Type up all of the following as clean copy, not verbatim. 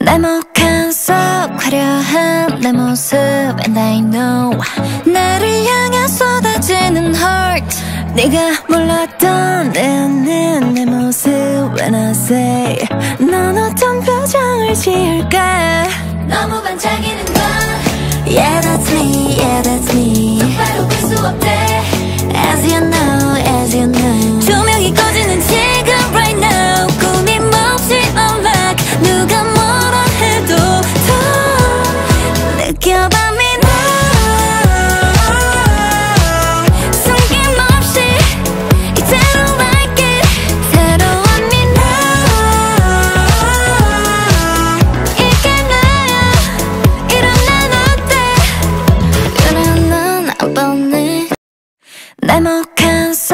날 목한 속 화려한 내 모습 And I know 나를 향해 쏟아지는 heart 네가 몰랐던 내는 내 모습 When I say 넌 어떤 표정을 지을까 너무 반짝이는 건 Yeah that's me, yeah that's me 똑바로 볼 수 없대 As you know, as you know 조명이 꺼지는 지금 right now 꿈이 몹시 unlock 누가 뭐라 해도 더 느껴봐 날목한 속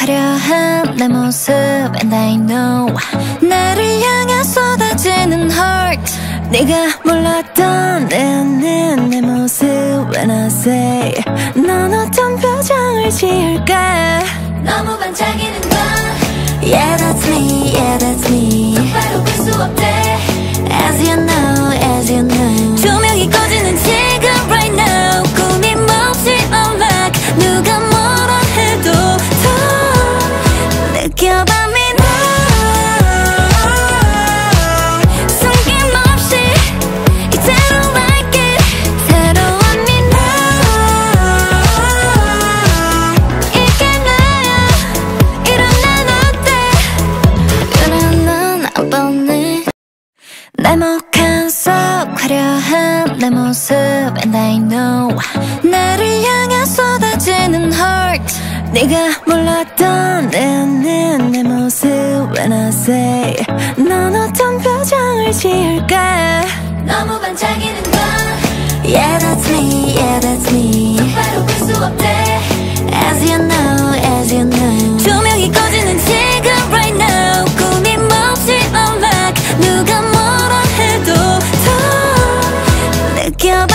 화려한 내 모습 And I know 나를 향해 쏟아지는 heart 네가 몰랐던 내는 내 모습 When I say 넌 어떤 표정을 지을까 너무 반짝이는 건 Yeah that's me, yeah that's me 똑바로 볼 수 없대 As you know, as you know 조명이 꺼지는 지금 right now 꿈이 몹시 unlock 누가 뭐라 해도 더 느껴봐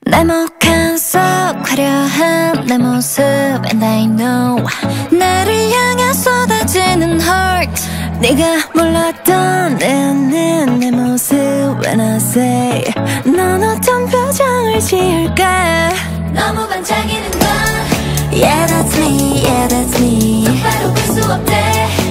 날목한 속 화려한 내 모습 And I know 나를 향해 쏟아지는 heart 네가 몰랐던 내는 내 모습 When I say 넌 어떤 표정을 지을까 너무 반짝이는 건 Yeah that's me, yeah that's me 똑바로 볼 수 없대 As you know, as you know 조명이 꺼지는 지금 right now 꿈이 몹시 unlock 누가 뭐라 해도 더 느껴봐 날목한 속 화려한 내 모습 And I know 나를 향해 쏟아지는 heart 네가 몰랐던 내는 내 모습 When I say 넌 어떤 표정을 지을까 너무 반짝이는 건 Yeah that's me, yeah that's me 똑바로 볼 수 없대